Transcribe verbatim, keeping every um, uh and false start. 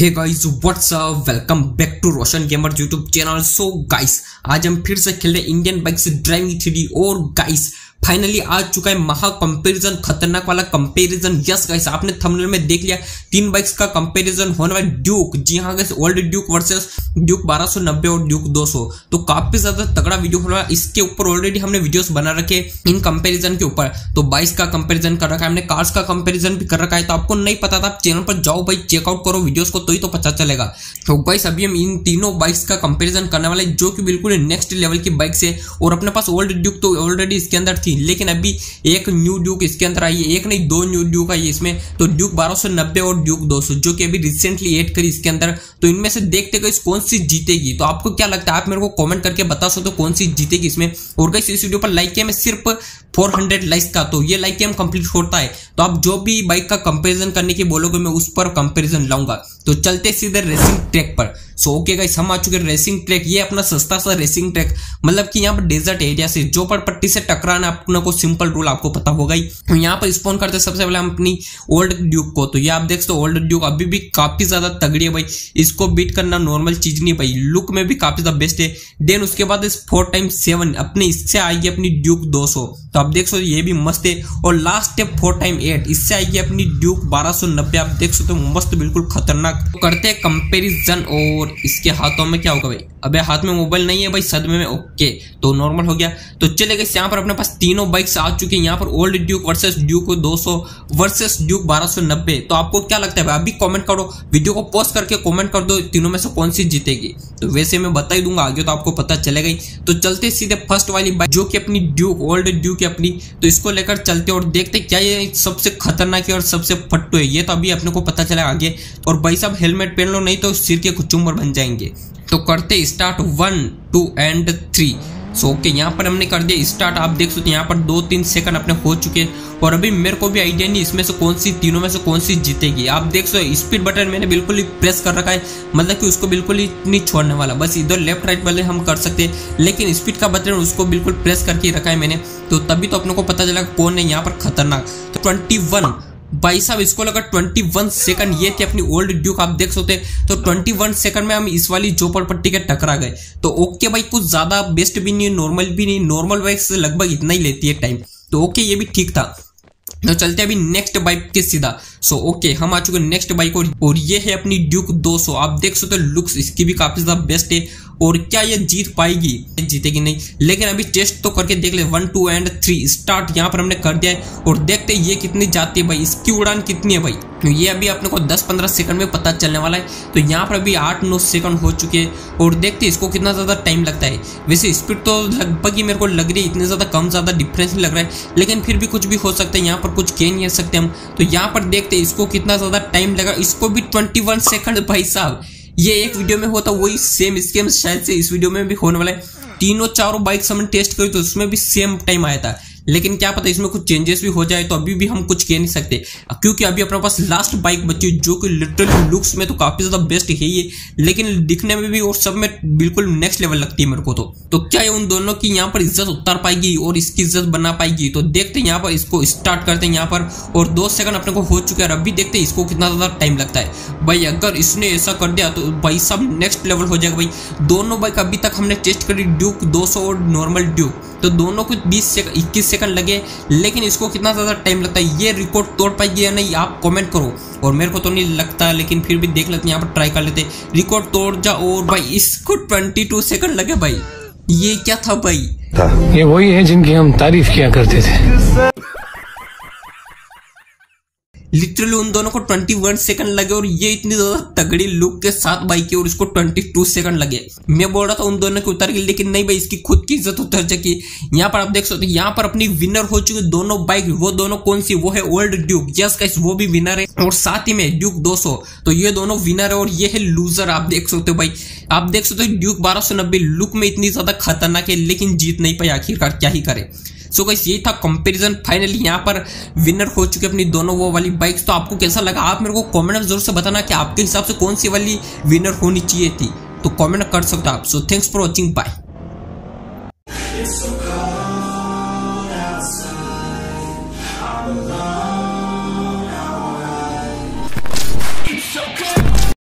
Hey guys what's up, welcome back to Roshan gamers YouTube channel. So guys आज हम फिर से खेल रहे Indian bikes driving three D और गाइस फाइनली आ चुका है महा कंपैरिजन, खतरनाक वाला कंपैरिजन। यस गाइस आपने थंबनेल में देख लिया, तीन बाइक्स का कंपैरिजन होने वाला ड्यूक। जी हाँ guys, old Duke versus Duke बारह सौ नब्बे और ड्यूक दो सौ। तो काफी ज्यादा तगड़ा वीडियो होने वाला। इसके ऊपर ऑलरेडी हमने वीडियोस बना रखे इन कंपैरिजन के ऊपर। तो बाइक्स का कंपैरिजन कर रखा है हमने, कार्स का कंपैरिजन भी कर रखा है। तो आपको नहीं पता था, आप चैनल पर जाओ भाई, चेकआउट करो वीडियोस को तो ही तो पता चलेगा। तो गाइस अभी हम इन तीनों बाइक्स का कंपैरिजन करने वाले, जो कि बिल्कुल नेक्स्ट लेवल की बाइक्स है। और अपने पास ओल्ड ड्यूक तो ऑलरेडी इसके अंदर थी, लेकिन अभी एक न्यू ड्यूक इसके अंदर आई है। एक नहीं दो न्यू ड्यूक आई है इसमें। तो ड्यूक बारह सौ नब्बे और ड्यूक दो सौ जो कि अभी रिसेंटली ऐड करी इसके अंदर। तो इनमें से देखते गाइस कौन सी जीतेगी। तो आपको क्या लगता है, आप मेरे को कमेंट करके बता सकते हो कौन सी जीतेगी इसमें। और गाइस इस वीडियो पर लाइक किया मैं सिर्फ चार सौ लाइक्स का, तो ये लाइक गेम कंप्लीट होता है। तो आप जो भी बाइक का कंपैरिजन करने की बोलोगे मैं उस पर कंपैरिजन लाऊंगा। तो चलते सीधे रेसिंग ट्रैक पर। सो ओके गाइस हम आ चुके हैं रेसिंग ट्रैक। ये अपना सस्ता सा रेसिंग ट्रैक, मतलब कि यहाँ पर डेजर्ट एरिया से जो पर पट्टी से टकराना, अपना को सिंपल रूल आपको पता होगा ही। तो यहाँ पर स्पॉन करते सबसे पहले हम अपनी ओल्ड ड्यूक को। तो ये आप देख सकते हो ओल्ड ड्यूक अभी भी काफी ज्यादा तगड़ी है भाई, इसको बीट करना नॉर्मल चीज नहीं भाई। लुक में भी काफी ज्यादा बेस्ट है। देन उसके बाद इस फोर टाइम सेवन अपने इससे आएगी अपनी ड्यूक दो सौ। तो आप देख सो ये भी मस्त है। और लास्ट है फोर टाइम एट, इससे आएगी अपनी ड्यूक बारह सौ नब्बे। आप देख सकते हो मस्त, बिल्कुल खतरनाक। करते हैं कंपेरिजन। और इसके हाथों में क्या होगा भाई, अबे हाथ में मोबाइल नहीं है भाई, सदमे में। ओके तो नॉर्मल हो गया। तो चले गए यहाँ पर अपने पास तीनों बाइक्स आ चुकी है। यहाँ पर ओल्ड ड्यूक वर्सेस ड्यूक दो सौ वर्सेस ड्यूक बारह सौ नब्बे। तो आपको क्या लगता है भाई, अभी कमेंट करो, वीडियो को पोस्ट करके कमेंट कर दो तीनों में से कौन सी जीतेगी। तो वैसे मैं बता ही दूंगा आगे, तो आपको पता चलेगा ही। तो चलते सीधे फर्स्ट वाली बाइक जो कि अपनी ड्यूक, ओल्ड ड्यूक अपनी। तो इसको लेकर चलते और देखते क्या ये सबसे खतरनाक है और सबसे फट्टू है। ये तो अभी अपने को पता चला आगे। और भाई साहब हेलमेट पहन लो, नहीं तो सिर के कुचुम्बर बन जाएंगे। तो करते start one two and three. So okay यहाँ पर हमने कर दिया स्टार्ट। आप देख सकते हैं यहाँ पर दो तीन सेकंड अपने हो चुके हैं। और अभी मेरे को भी आइडिया नहीं इसमें से कौन सी तीनों में से कौन सी जीतेगी। आप देख सो स्पीड बटन मैंने बिल्कुल ही प्रेस कर रखा है, मतलब कि उसको बिल्कुल ही नहीं छोड़ने वाला। बस इधर लेफ्ट राइट वाले हम कर सकते हैं, लेकिन स्पीड का बटन उसको बिल्कुल प्रेस करके रखा है मैंने। तो तभी तो अपने को पता चला कौन है यहाँ पर खतरनाक। तो ट्वेंटी वन भाई साहब इसको लगा इक्कीस सेकंड। ये थी अपनी ओल्ड ड्यूक, आप देख सकते हैं। तो इक्कीस सेकंड में हम इस वाली जोपर पट्टी के टकरा गए। तो ओके भाई कुछ ज्यादा बेस्ट भी नहीं, नॉर्मल भी नहीं। नॉर्मल बाइक से लगभग इतना ही लेती है टाइम। तो ओके ये भी ठीक था। तो चलते अभी नेक्स्ट बाइक के सीधा। सो ओके हम आ चुके हैं नेक्स्ट बाइक और, और ये है अपनी ड्यूक दो सौ। आप देख सकते हो लुक्स इसकी भी काफी ज्यादा बेस्ट है। और क्या ये जीत पाएगी, जीतेगी नहीं, लेकिन अभी टेस्ट तो करके देख ले। One two and three start यहाँ पर हमने कर दिया है। और देखते ये कितनी जाती है भाई, इसकी उड़ान कितनी है भाई। तो ये अभी अपने को दस पंद्रह सेकंड में पता चलने वाला है। तो यहाँ पर अभी आठ नौ सेकंड हो चुके हैं। और देखते इसको कितना ज़्यादा टाइम लगता है। वैसे स्पीड तो लगभग ही मेरे को लग रही है, इतने ज़्यादा कम ज़्यादा डिफरेंस लग रहा है, लेकिन फिर भी कुछ भी हो सकता है। यहाँ पर कुछ कह नहीं सकते हम। तो यहाँ पर देखते इसको कितना ज़्यादा टाइम लगा। इसको भी ट्वेंटी वन सेकंड भाई साहब। ये एक वीडियो में होता वही सेम स्कीम शायद से इस वीडियो में भी होने वाला है। तीनों चारों बाइक्स हमने टेस्ट करी तो उसमें भी सेम टाइम आया था, लेकिन क्या पता इसमें कुछ चेंजेस भी हो जाए। तो अभी भी हम कुछ कह नहीं सकते, क्योंकि अभी अपने पास लास्ट बाइक बची है जो कि लिटरली लुक्स में तो काफी ज्यादा बेस्ट है ये, लेकिन दिखने में भी और सब में बिल्कुल नेक्स्ट लेवल लगती है मेरे को। तो तो क्या ये उन दोनों की यहाँ पर इज्जत उतार पाएगी और इसकी इज्जत बना पाएगी। तो देखते हैं यहाँ पर, इसको स्टार्ट करते हैं यहाँ पर। और दो सेकंड अपने को हो चुके हैं। अभी देखते हैं इसको कितना ज्यादा टाइम लगता है भाई। अगर इसने ऐसा कर दिया तो भाई सब नेक्स्ट लेवल हो जाएगा भाई। दोनों बाइक अभी तक हमने टेस्ट करी, ड्यूक दो सौ और नॉर्मल ड्यूक। तो दोनों को बीस सेकंड इक्कीस सेकंड लगे, लेकिन इसको कितना ज़्यादा टाइम लगता है, ये रिकॉर्ड तोड़ पाएगी या नहीं आप कमेंट करो। और मेरे को तो नहीं लगता, लेकिन फिर भी देख लेते हैं, यहाँ पर ट्राई कर लेते हैं। रिकॉर्ड तोड़ जा। और भाई इसको ट्वेंटी टू सेकंड लगे भाई। ये क्या था भाई, ये वही है जिनकी हम तारीफ किया करते थे। लिटरली उन दोनों को इक्कीस सेकंड लगे और ये इतनी ज्यादा तगड़ी लुक के साथ बाइक है और इसको बाईस सेकंड लगे। मैं बोल रहा था उन दोनों की उतर गई, लेकिन नहीं भाई इसकी खुद की इज्जत उतर चुकी। यहाँ पर आप देख सकते हैं यहाँ पर अपनी विनर हो चुकी दोनों बाइक। वो दोनों कौन सी, वो है ओल्ड ड्यूक। यस गाइस वो भी विनर है और साथ ही में ड्यूक दो सौ। तो ये दोनों विनर है और ये है लूजर। आप देख सकते हो भाई, आप देख सकते हो ड्यूक बारह सौ नब्बे लुक में इतनी ज्यादा खतरनाक है, लेकिन जीत नहीं पाई। आखिरकार क्या ही करे। सो गाइस ये था कंपैरिजन। फाइनली यहाँ पर विनर हो चुके अपनी दोनों वो वाली बाइक्स। तो आपको कैसा लगा, आप मेरे को कमेंट में जरूर से बताना कि आपके हिसाब से कौन सी वाली विनर होनी चाहिए थी। तो कमेंट कर सकते हो आप। So thanks for watching, bye.